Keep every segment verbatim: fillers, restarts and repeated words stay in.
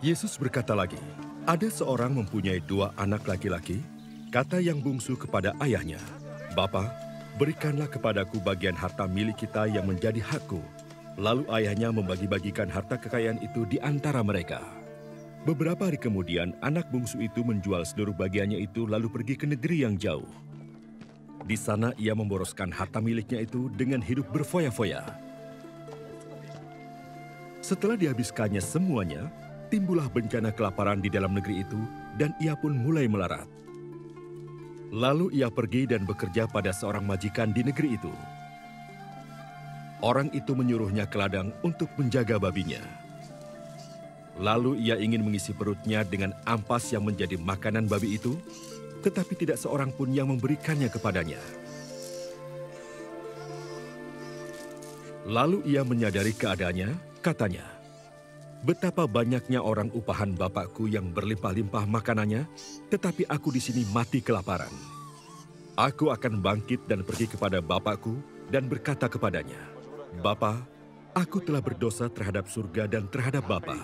Yesus berkata lagi, ada seorang mempunyai dua anak laki-laki, kata yang bungsu kepada ayahnya, "Bapa, berikanlah kepadaku bagian harta milik kita yang menjadi hakku." Lalu ayahnya membagi-bagikan harta kekayaan itu di antara mereka. Beberapa hari kemudian, anak bungsu itu menjual seluruh bagiannya itu lalu pergi ke negeri yang jauh. Di sana ia memboroskan harta miliknya itu dengan hidup berfoya-foya. Setelah dihabiskannya semuanya, timbullah bencana kelaparan di dalam negeri itu dan ia pun mulai melarat. Lalu ia pergi dan bekerja pada seorang majikan di negeri itu. Orang itu menyuruhnya ke ladang untuk menjaga babinya. Lalu ia ingin mengisi perutnya dengan ampas yang menjadi makanan babi itu, tetapi tidak seorang pun yang memberikannya kepadanya. Lalu ia menyadari keadaannya, katanya, "Betapa banyaknya orang upahan bapakku yang berlimpah-limpah makanannya, tetapi aku di sini mati kelaparan. Aku akan bangkit dan pergi kepada bapakku dan berkata kepadanya, Bapa, aku telah berdosa terhadap surga dan terhadap Bapa.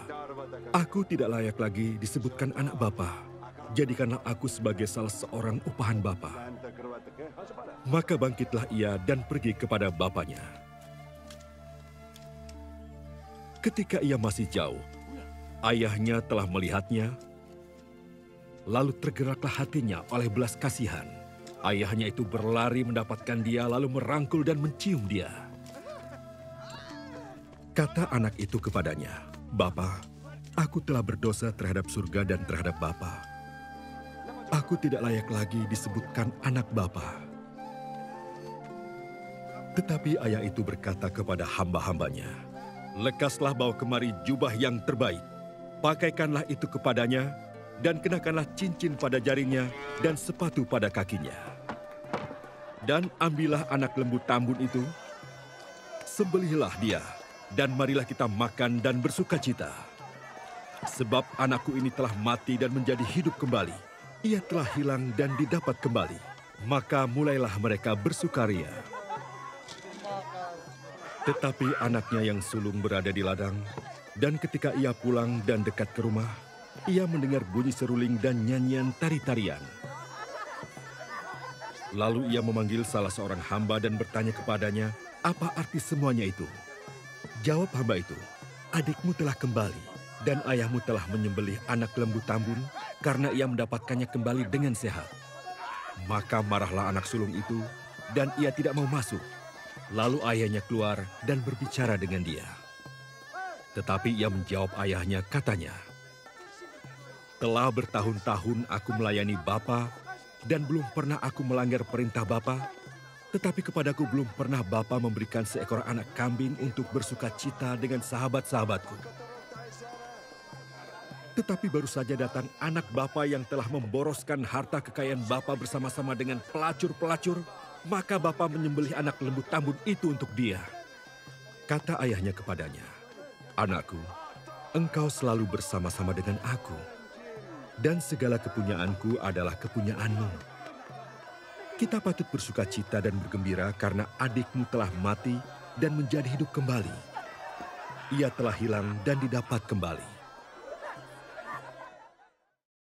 Aku tidak layak lagi disebutkan anak Bapa. Jadikanlah aku sebagai salah seorang upahan Bapa." Maka bangkitlah ia dan pergi kepada bapaknya. Ketika ia masih jauh, ayahnya telah melihatnya, lalu tergeraklah hatinya oleh belas kasihan. Ayahnya itu berlari mendapatkan dia, lalu merangkul dan mencium dia. Kata anak itu kepadanya, "Bapa, aku telah berdosa terhadap surga dan terhadap Bapa. Aku tidak layak lagi disebutkan anak Bapa." Tetapi ayah itu berkata kepada hamba-hambanya, "Lekaslah bawa kemari jubah yang terbaik, pakaikanlah itu kepadanya, dan kenakanlah cincin pada jarinya dan sepatu pada kakinya. Dan ambillah anak lembu tambun itu, sembelihlah dia, dan marilah kita makan dan bersuka cita. Sebab anakku ini telah mati dan menjadi hidup kembali, ia telah hilang dan didapat kembali." Maka mulailah mereka bersukaria. Tetapi anaknya yang sulung berada di ladang, dan ketika ia pulang dan dekat ke rumah, ia mendengar bunyi seruling dan nyanyian tari-tarian. Lalu ia memanggil salah seorang hamba dan bertanya kepadanya, "Apa arti semuanya itu?" Jawab hamba itu, "Adikmu telah kembali, dan ayahmu telah menyembelih anak lembu tambun, karena ia mendapatkannya kembali dengan sehat." Maka marahlah anak sulung itu, dan ia tidak mau masuk. Lalu ayahnya keluar dan berbicara dengan dia. Tetapi ia menjawab ayahnya, katanya, "Telah bertahun-tahun aku melayani Bapa, dan belum pernah aku melanggar perintah Bapa, tetapi kepadaku belum pernah Bapa memberikan seekor anak kambing untuk bersuka cita dengan sahabat-sahabatku. Tetapi baru saja datang anak Bapa yang telah memboroskan harta kekayaan Bapa bersama-sama dengan pelacur-pelacur, maka Bapa menyembelih anak lembu tambun itu untuk dia." Kata ayahnya kepadanya, "Anakku, engkau selalu bersama-sama dengan aku, dan segala kepunyaanku adalah kepunyaanmu. Kita patut bersuka cita dan bergembira karena adikmu telah mati dan menjadi hidup kembali. Ia telah hilang dan didapat kembali."